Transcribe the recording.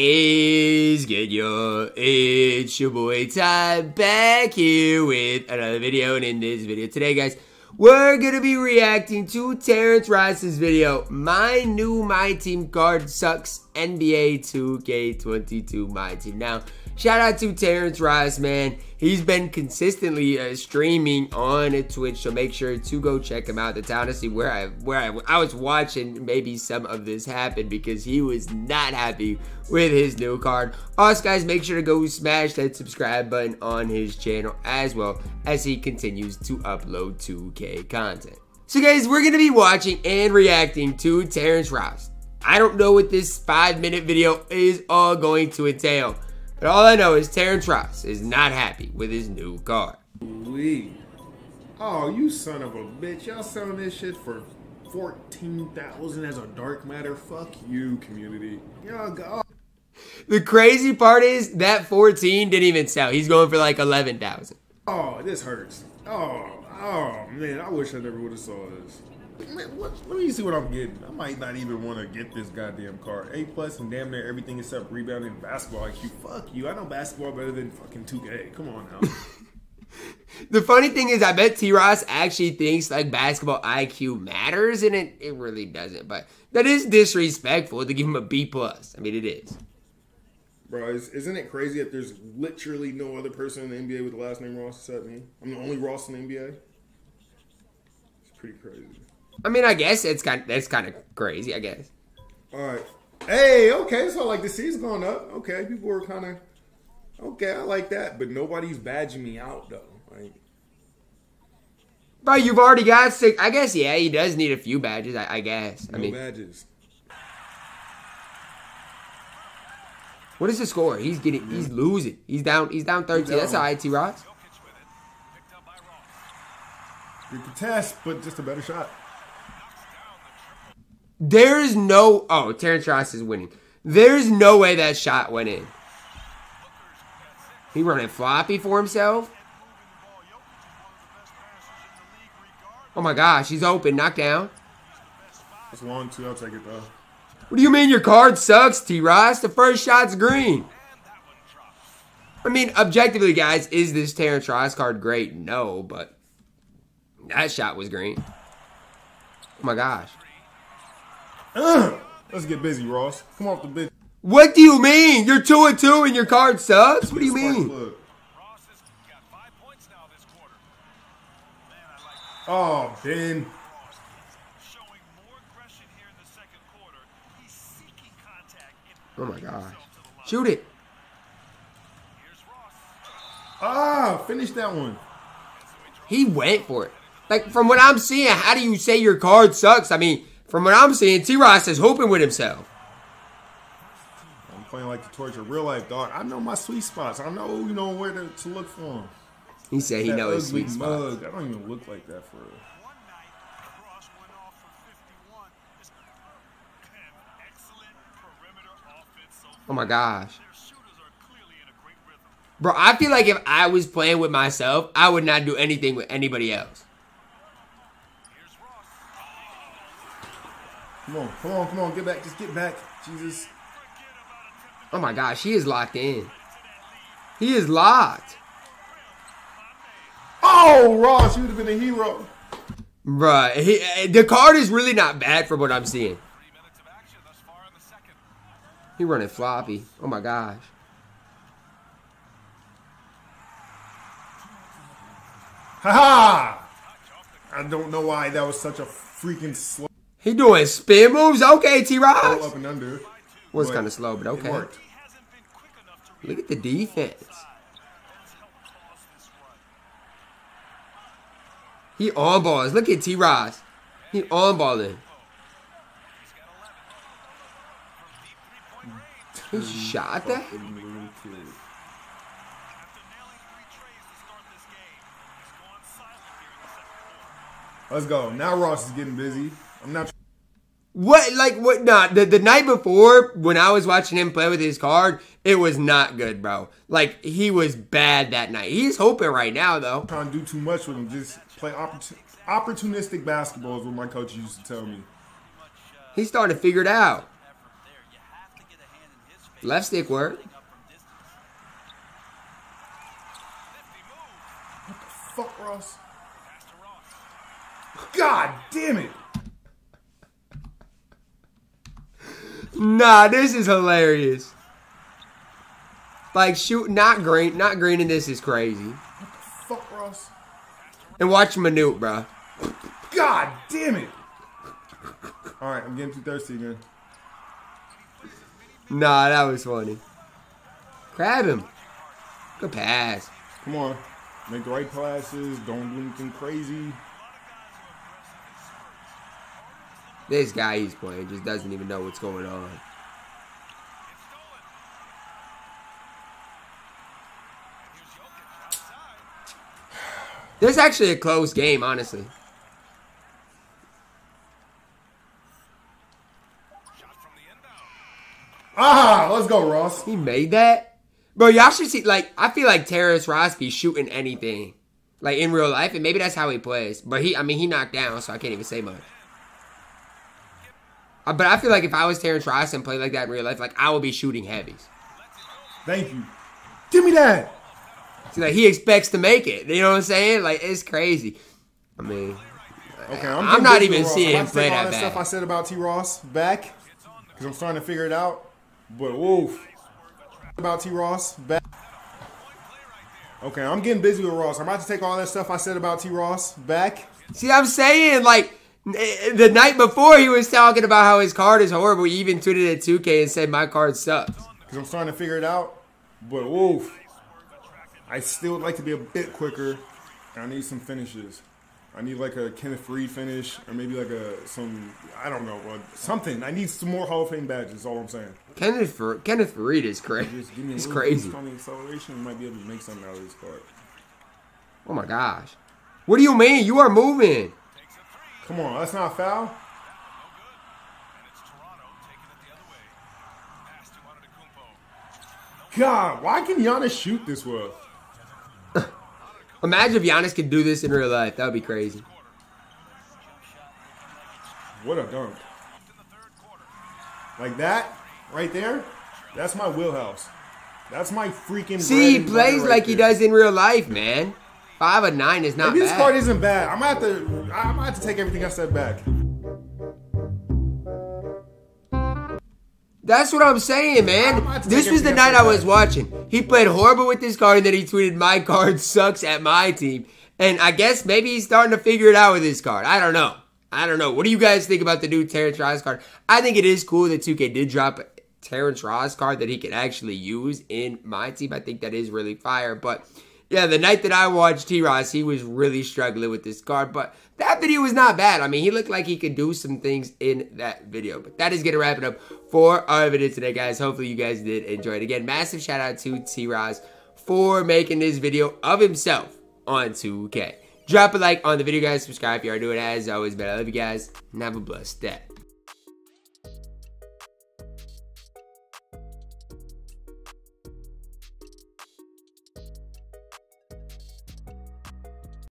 is good, yo. It's your boy Todd back here with another video, and in this video today, guys, we're gonna be reacting to Terrence Ross's video, "My New MyTEAM Card Sucks NBA 2K22 MyTEAM." Now, shout out to Terrence Ross, man. He's been consistently streaming on Twitch, so make sure to go check him out. That's honestly where I was watching maybe some of this happen, because he was not happy with his new card. Also, guys, make sure to go smash that subscribe button on his channel, as well as he continues to upload 2K content. So guys, we're gonna be watching and reacting to Terrence Ross. I don't know what this 5-minute video is all going to entail, but all I know is Terrence Ross is not happy with his new card. Wee. Oh, you son of a bitch. Y'all selling this shit for $14,000 as a dark matter? Fuck you, community. Y'all go. The crazy part is that 14 didn't even sell. He's going for like 11,000. Oh, this hurts. Oh man, I wish I never would have saw this. Man, let me see what I'm getting. I might not even want to get this goddamn card. A+ and damn near everything except rebounding basketball IQ. Fuck you. I know basketball better than fucking 2K. Come on now. The funny thing is, I bet T. Ross actually thinks like basketball IQ matters, and it really doesn't. But that is disrespectful to give him a B+. I mean, it is. Bro, isn't it crazy that there's literally no other person in the NBA with the last name Ross except me? I'm the only Ross in the NBA. It's pretty crazy. I mean, I guess that's kind of crazy, I guess. All right. Hey, okay, so like the C's going up. Okay, people were kind of, okay, I like that. But nobody's badging me out, though. Like, bro, you've already got 6. I guess, yeah, he does need a few badges, I guess. No, I mean, badges. What is the score? He's getting, he's losing. He's down 13. That's all right, T. Ross. You can test, but just a better shot. There is no... Oh, Terrence Ross is winning. There's no way that shot went in. He running floppy for himself. Oh my gosh, he's open. Knocked down. It's long too. I'll take it though. What do you mean your card sucks, T. Ross? The first shot's green. I mean, objectively, guys, is this Terrence Ross card great? No, but that shot was green. Oh my gosh. Let's get busy, Ross. Come off the bench. What do you mean? You're 2-2 and your card sucks? What do you mean? Ross has got 5 points now this quarter. Man, I like Ben. Showing more aggression here in the second quarter. He's seeking contact. Oh my gosh. Shoot it. Here's Ross. Ah, finish that one. He went for it. Like, from what I'm seeing, how do you say your card sucks? I mean, from what I'm seeing, T. Ross is hooping with himself. I'm playing like the torture real life, dog. I know my sweet spots. I know, you know, where to look for him. He said he knows his sweet spots. I don't even look like that for real. One night, Ross went off for 51. Excellent perimeter offense. Oh my gosh. Bro, I feel like if I was playing with myself, I would not do anything with anybody else. Come on, get back, just get back, Jesus. Oh my gosh, he is locked in. He is locked. Oh, Ross, you would have been a hero. Bruh, the card is really not bad for what I'm seeing. He running floppy, oh my gosh. Haha! I don't know why that was such a freaking slow. He doing spin moves, okay, T. Ross. Up and under. Was kind of slow, but okay. Look at the defense. He on balls. Look at T. Ross. He on balling. He shot that. Let's go. Now Ross is getting busy. I'm not. What, like, what? Nah, the night before, when I was watching him play with his card, it was not good, bro. Like, he was bad that night. He's hoping right now, though. I'm trying to do too much with him. Just play opportunistic basketball is what my coach used to tell me. He's starting to figure it out. Left stick work. What the fuck, Ross? God damn it. Nah, this is hilarious. Like, shoot, not green, and this is crazy. What the fuck, Ross? And watch Manute, bro. God damn it. All right, I'm getting too thirsty again. Nah, that was funny. Grab him. Good pass. Come on. Make the right passes. Don't do anything crazy. This guy he's playing just doesn't even know what's going on. This is actually a close game, honestly. Ah, let's go, Ross. He made that? Bro, y'all should see, like, I feel like Terrence Ross be shooting anything. Like, in real life, and maybe that's how he plays. But he, I mean, he knocked down, so I can't even say much. But I feel like if I was Terrence Ross and played like that in real life, like, I would be shooting heavies. Thank you. Give me that. So, like, he expects to make it. You know what I'm saying? Like, it's crazy. I mean, okay, I'm not even seeing him play that bad. I'm taking all that stuff I said about T-Ross back because I'm starting to figure it out. But woof. About T-Ross back. Okay, I'm getting busy with Ross. I'm about to take all that stuff I said about T-Ross back. See, I'm saying, like, the night before he was talking about how his card is horrible. He even tweeted at 2K and said, my card sucks. Because I'm starting to figure it out. But woof. I still would like to be a bit quicker. And I need some finishes. I need like a Kenneth Reed finish, or maybe like I don't know, something. I need some more Hall of Fame badges. That's all I'm saying. Kenneth Reed is crazy. Just give me it's crazy. On the acceleration, we might be able to make something out of this card. Oh my gosh! What do you mean? You are moving. Come on, that's not a foul. God, why can Giannis shoot this well? Imagine if Giannis could do this in real life. That would be crazy. What a dunk. Like that, right there, that's my wheelhouse. That's my freaking... See, he plays like he does in real life, man. 5 of 9 is not bad. This card isn't bad. I'm gonna have to take everything I said back. That's what I'm saying, man. This was the night I was watching. He played horrible with his card, and then he tweeted, my card sucks at my team. And I guess maybe he's starting to figure it out with his card. I don't know. I don't know. What do you guys think about the new Terrence Ross card? I think it is cool that 2K did drop a Terrence Ross card that he could actually use in my team. I think that is really fire. But, yeah, the night that I watched T-Ross, he was really struggling with this card. But that video was not bad. I mean, he looked like he could do some things in that video. But that is going to wrap it up for our video today, guys. Hopefully, you guys did enjoy it. Again, massive shout out to T-Ross for making this video of himself on 2K. Drop a like on the video, guys. Subscribe if you are new. As always, man, I love you guys. And have a blessed day.